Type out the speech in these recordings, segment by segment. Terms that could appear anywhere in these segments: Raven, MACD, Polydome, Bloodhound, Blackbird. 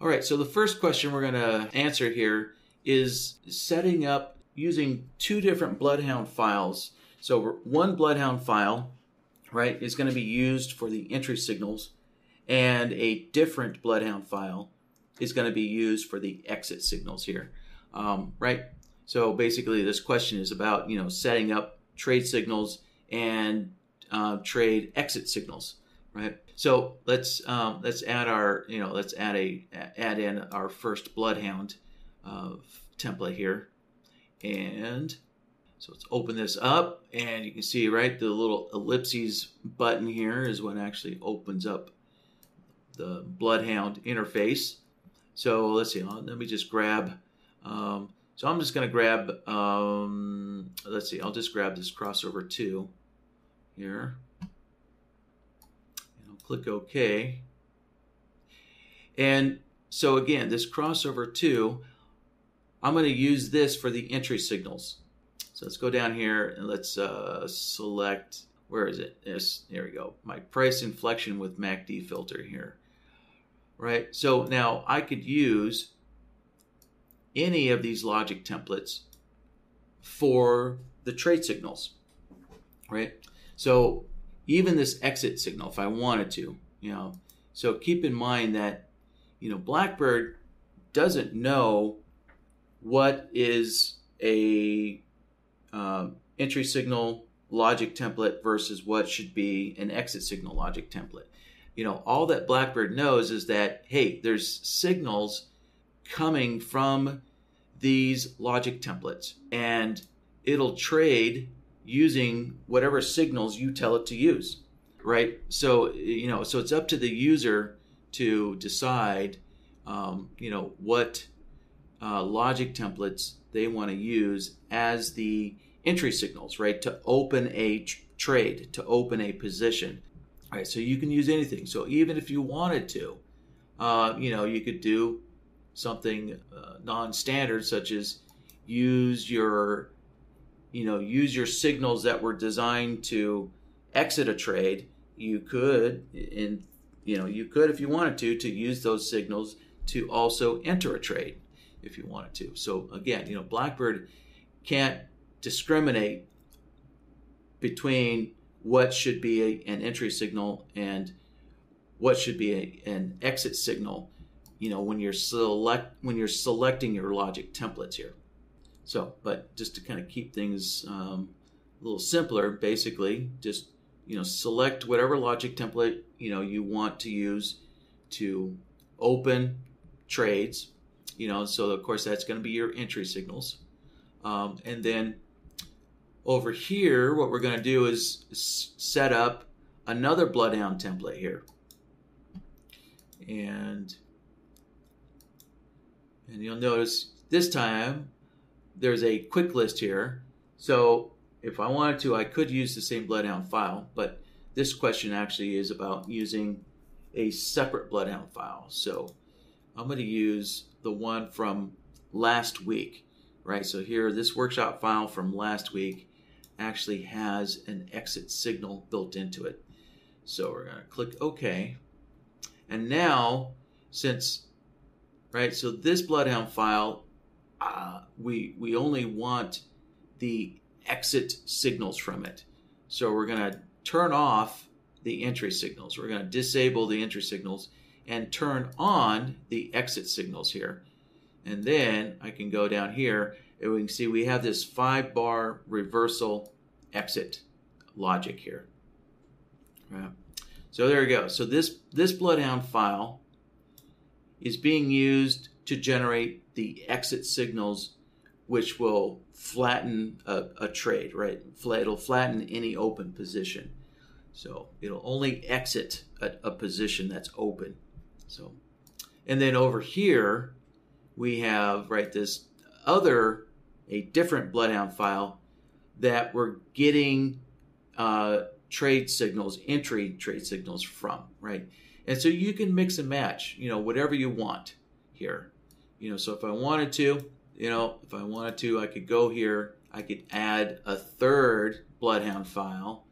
All right, so the first question we're gonna answer here is setting up using two different Bloodhound files. So one Bloodhound file, right, is gonna be used for the entry signals, and a different Bloodhound file is gonna be used for the exit signals here, right? So basically this question is about, you know, setting up trade signals and trade exit signals, right? So let's add our, you know, let's add in our first Bloodhound template here. And so let's open this up, and you can see, right, the little ellipses button here is what actually opens up the Bloodhound interface. So let's see, let me just grab, so I'm just gonna grab, let's see, I'll just grab this crossover 2 here. Click OK. And so again, this crossover 2, I'm going to use this for the entry signals. So let's go down here and let's select, where is it? Yes, here we go. My price inflection with MACD filter here. Right. So now I could use any of these logic templates for the trade signals. Right. So even this exit signal, if I wanted to, you know. So keep in mind that, you know, Blackbird doesn't know what is a entry signal logic template versus what should be an exit signal logic template. You know, all that Blackbird knows is that, hey, there's signals coming from these logic templates, and it'll trade using whatever signals you tell it to use, right? So, you know, so it's up to the user to decide, you know, what logic templates they want to use as the entry signals, right? To open a trade, to open a position, all right? So you can use anything. So even if you wanted to, you know, you could do something non-standard, such as use your, you know, use your signals that were designed to exit a trade. You could, and you know, you could, if you wanted to use those signals to also enter a trade if you wanted to. So again, you know, Blackbird can't discriminate between what should be an entry signal and what should be an exit signal, you know, when you're selecting your logic templates here. So, but just to kind of keep things a little simpler, basically, just, you know, select whatever logic template, you know, you want to use to open trades, you know, so of course that's going to be your entry signals. And then over here, what we're going to do is set up another Bloodhound template here. And you'll notice this time, there's a quick list here. So if I wanted to, I could use the same Bloodhound file, but this question actually is about using a separate Bloodhound file. So I'm going to use the one from last week, right? So here, this workshop file from last week actually has an exit signal built into it. So we're going to click OK. And now, since, right, so this Bloodhound file, we only want the exit signals from it. So we're going to turn off the entry signals. We're going to disable the entry signals and turn on the exit signals here. And then I can go down here and we can see we have this 5-bar reversal exit logic here. Right. So there we go. So this Bloodhound file is being used to generate the exit signals, which will flatten a trade, right? It'll flatten any open position. So it'll only exit a position that's open. So, and then over here, we have, right, this other, a different Bloodhound file that we're getting trade signals, entry trade signals from, right? And so you can mix and match, you know, whatever you want here. You know, so if I wanted to, you know, if I wanted to, I could go here, I could add a third Bloodhound file.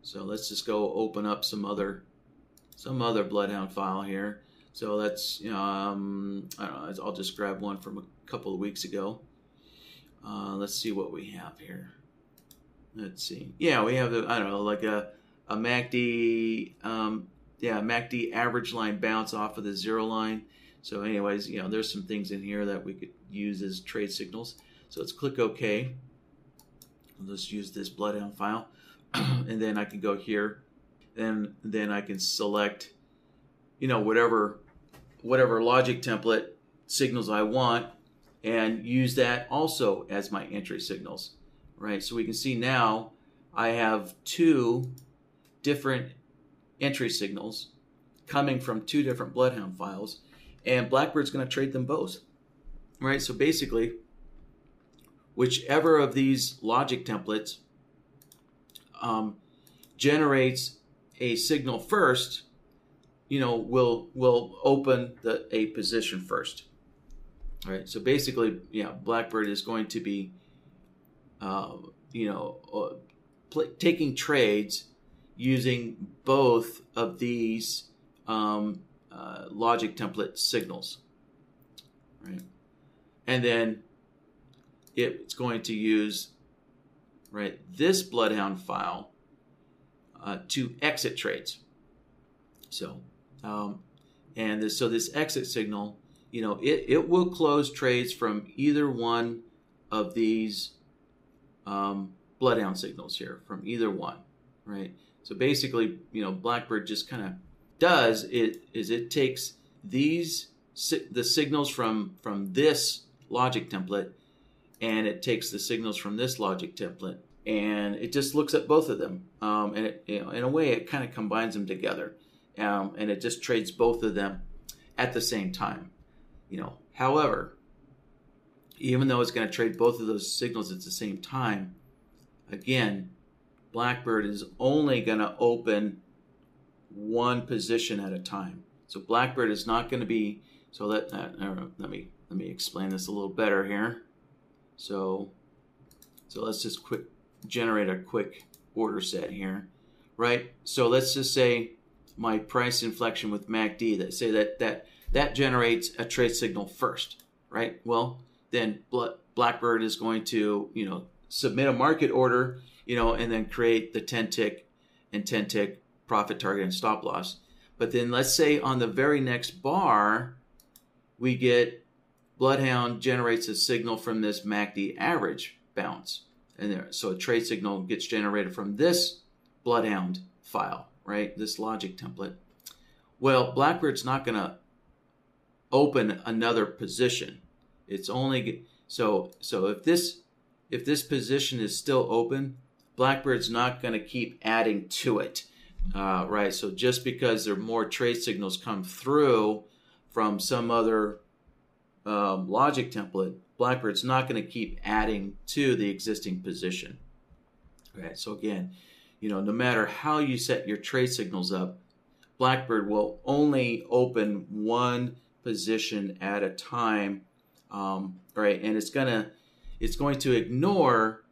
So let's just go open up some other Bloodhound file here. So that's, I don't know, I'll just grab one from a couple of weeks ago. Let's see what we have here. Let's see. Yeah, we have, I don't know, like a MACD, yeah, MACD average line bounce off of the zero line. So anyways, you know, there's some things in here that we could use as trade signals. So let's click OK. We'll just use this Bloodhound file. And then I can go here. Then I can select, you know, whatever logic template signals I want and use that also as my entry signals, right? So we can see now I have two different entry signals coming from two different Bloodhound files, and Blackbird's going to trade them both, right? So basically, whichever of these logic templates generates a signal first, you know, will open a position first. All right. So basically, yeah, Blackbird is going to be, you know, taking trades using both of these logic template signals, right? And then it's going to use, right, this Bloodhound file to exit trades. So, so this exit signal, you know, it will close trades from either one of these Bloodhound signals here, from either one, right? So basically, you know, Blackbird just kind of does it is it takes the signals from this logic template, and it takes the signals from this logic template, and it just looks at both of them, and it, you know, in a way, it kind of combines them together, and it just trades both of them at the same time. You know, however, even though it's going to trade both of those signals at the same time, again, Blackbird is only going to open one position at a time. So Blackbird is not going to be. So let me explain this a little better here. So let's just generate a quick order set here, right? So let's just say my price inflection with MACD, that say that generates a trade signal first, right? Well, then Blackbird is going to, you know, submit a market order, you know, and then create the 10 tick profit target and stop loss. But then let's say on the very next bar, we get Bloodhound generates a signal from this MACD average bounce, and there, so a trade signal gets generated from this Bloodhound file, right? This logic template. Well, Blackbird's not going to open another position. It's only so if this position is still open, Blackbird's not going to keep adding to it, right? So just because there are more trade signals come through from some other logic template, Blackbird's not going to keep adding to the existing position. Okay, so again, you know, no matter how you set your trade signals up, Blackbird will only open one position at a time, right? And it's going to ignore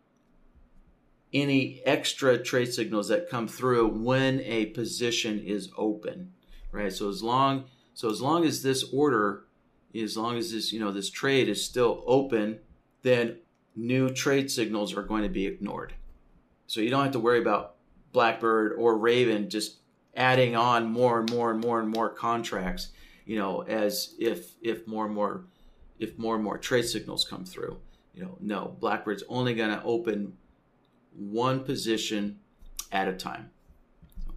any extra trade signals that come through when a position is open, right? So as long as this order, as long as this, you know, this trade is still open, then new trade signals are going to be ignored. So you don't have to worry about Blackbird or Raven just adding on more and more contracts, you know, as if more and more trade signals come through. You know, no, Blackbird's only going to open one position at a time. So,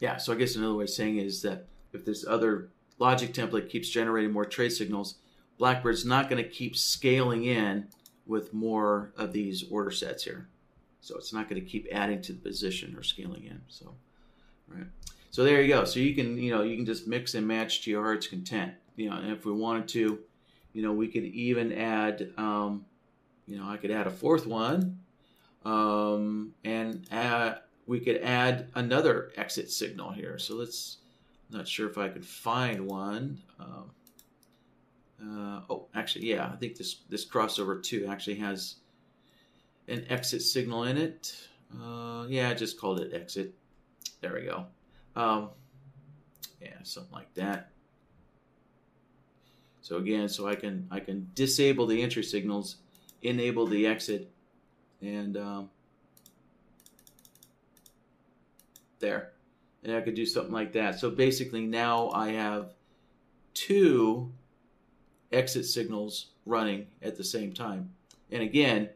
yeah, so I guess another way of saying it is that if this other logic template keeps generating more trade signals, Blackbird's not going to keep scaling in with more of these order sets here. So it's not going to keep adding to the position or scaling in. So, right. So there you go. So you can just mix and match to your heart's content. You know, and if we wanted to, you know, we could even add, you know, I could add a fourth one, and we could add another exit signal here. So let's, I'm not sure if I could find one. Oh, actually, yeah, I think this crossover 2 actually has an exit signal in it. Yeah, I just called it exit. There we go. yeah, something like that. So again, so I can disable the entry signals, enable the exit, and there. And I could do something like that. So basically now I have two exit signals running at the same time. And again,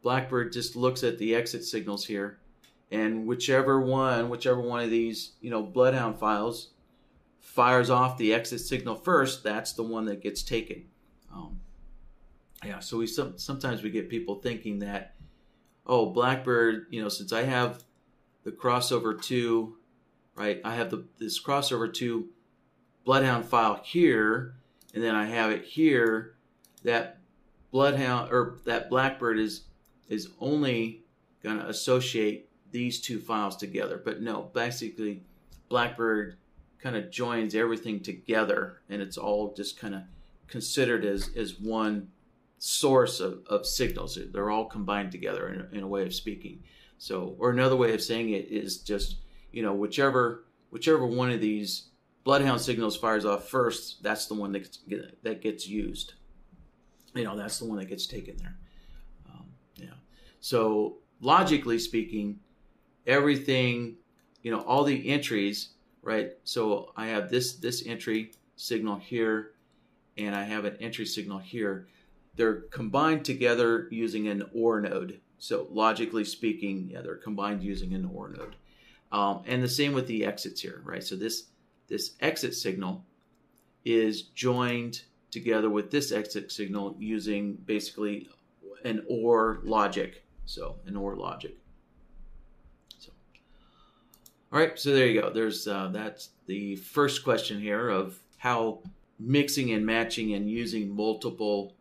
Blackbird just looks at the exit signals here, and whichever one of these, you know, Bloodhound files fires off the exit signal first, that's the one that gets taken. Yeah, so sometimes we get people thinking that, oh, Blackbird, you know, since I have the crossover to, right, I have this crossover to Bloodhound file here, and then I have it here, that Bloodhound, or that Blackbird is only going to associate these two files together. But no, basically Blackbird kind of joins everything together, and it's all just kind of considered as one source of signals. They're all combined together in a way of speaking. So, or another way of saying it is just, you know, whichever one of these Bloodhound signals fires off first, that's the one that gets used. You know, that's the one that gets taken there. Yeah. So logically speaking, everything, you know, all the entries, right? So I have this entry signal here, and I have an entry signal here. They're combined together using an OR node. So logically speaking, yeah, they're combined using an OR node. And the same with the exits here, right? So this exit signal is joined together with this exit signal using basically an OR logic. So an OR logic. So, all right, so there you go. There's that's the first question here of how mixing and matching and using multiple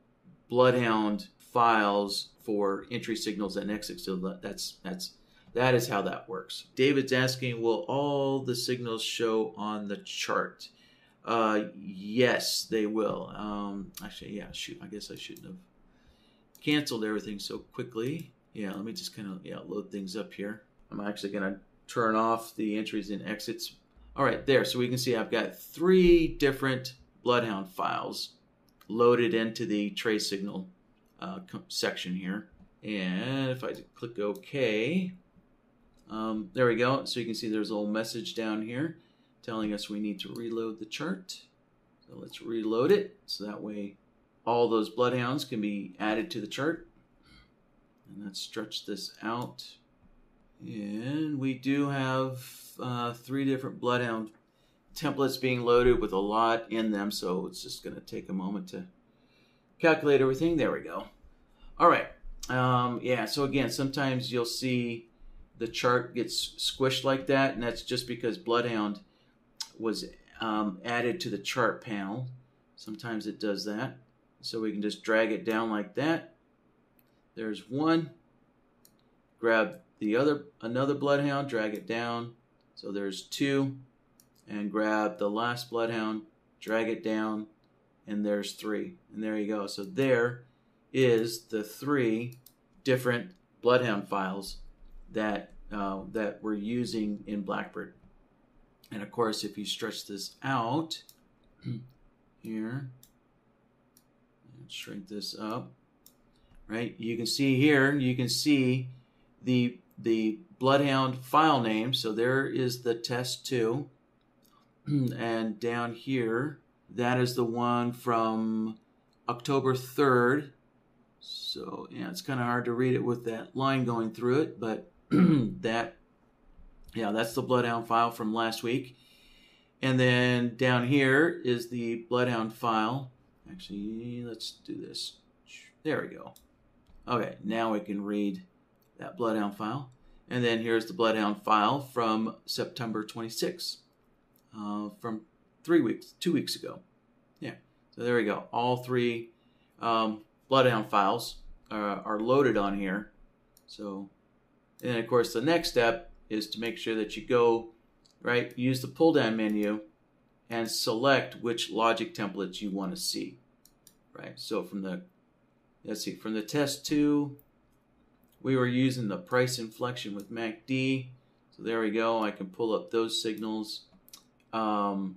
Bloodhound files for entry signals and exit signals. That is how that works. David's asking, will all the signals show on the chart? Yes, they will. Actually, yeah, shoot, I guess I shouldn't have canceled everything so quickly. Yeah, let me just kind of load things up here. I'm actually gonna turn off the entries and exits. All right, there, so we can see I've got three different Bloodhound files loaded into the trace signal section here. And if I click OK, there we go. So you can see there's a little message down here telling us we need to reload the chart. So let's reload it. So that way all those Bloodhounds can be added to the chart. And let's stretch this out. And we do have three different Bloodhound templates being loaded with a lot in them. So it's just going to take a moment to calculate everything. There we go. All right. Yeah, so again, sometimes you'll see the chart gets squished like that, and that's just because Bloodhound was added to the chart panel. Sometimes it does that. So we can just drag it down like that. There's one. Grab the another Bloodhound, drag it down. So there's two. And grab the last Bloodhound, drag it down, and there's three. And there you go. So there is the three different Bloodhound files that we're using in Blackbird. And of course, if you stretch this out here, and shrink this up, right? You can see here, you can see the Bloodhound file name. So there is the test 2, and down here, that is the one from October 3rd. So yeah, it's kind of hard to read it with that line going through it, but that's the Bloodhound file from last week. And then down here is the Bloodhound file. Actually, let's do this. There we go. Okay, now we can read that Bloodhound file. And then here's the Bloodhound file from September 26th, from 2 weeks ago. Yeah, so there we go. All three Bloodhound files are loaded on here. So, and of course, the next step is to make sure that you go, right, use the pull-down menu and select which logic templates you want to see, right? So from the, let's see, from the test 2, we were using the price inflection with MACD. So there we go. I can pull up those signals. And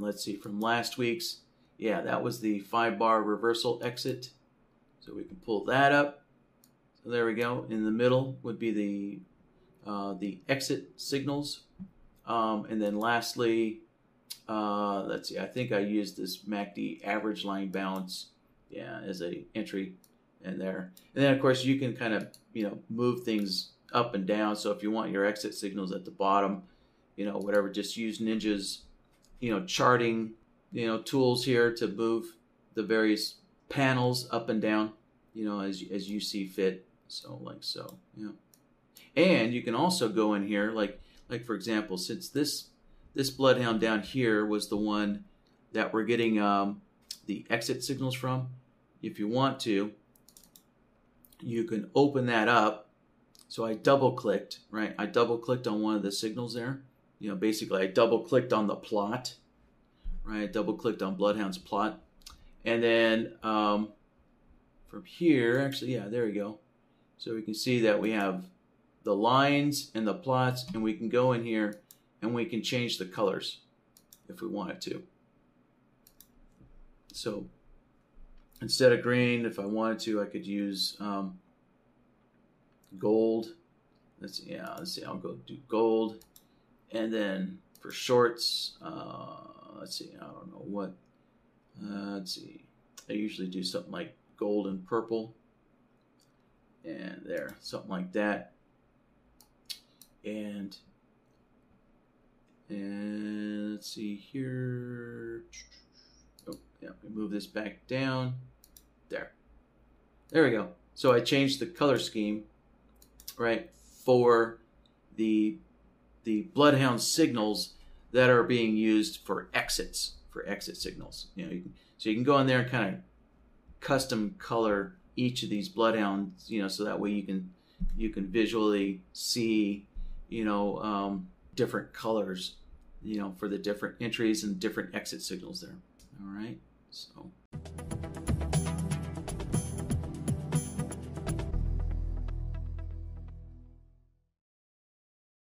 let's see, from last week's, yeah, that was the 5-bar reversal exit. So we can pull that up. So there we go. In the middle would be the exit signals. And then lastly, let's see, I think I used this MACD average line balance, yeah, as a entry in there. And then of course you can kind of, you know, move things up and down. So if you want your exit signals at the bottom, you know, whatever, just use Ninja's, you know, charting, you know, tools here to move the various panels up and down, you know, as you see fit. So like so, yeah. And you can also go in here, like for example, since this Bloodhound down here was the one that we're getting the exit signals from, if you want to, you can open that up. So I double clicked, right? I double clicked on one of the signals there. You know, basically I double clicked on the plot, right? Double clicked on Bloodhound's plot. And then from here, actually, yeah, there we go. So we can see that we have the lines and the plots, and we can go in here and we can change the colors if we wanted to. So instead of green, if I wanted to, I could use gold. Let's see, I'll go do gold. And then for shorts, let's see, I don't know what. Let's see, I usually do something like gold and purple. And there, something like that. And let's see here. Oh, yeah, we move this back down. There. There we go. So I changed the color scheme, right, for the Bloodhound signals that are being used for exits, for exit signals. You know, so you can go in there and kind of custom color each of these Bloodhounds, you know, so that way you can visually see, you know, different colors, you know, for the different entries and different exit signals there. All right. So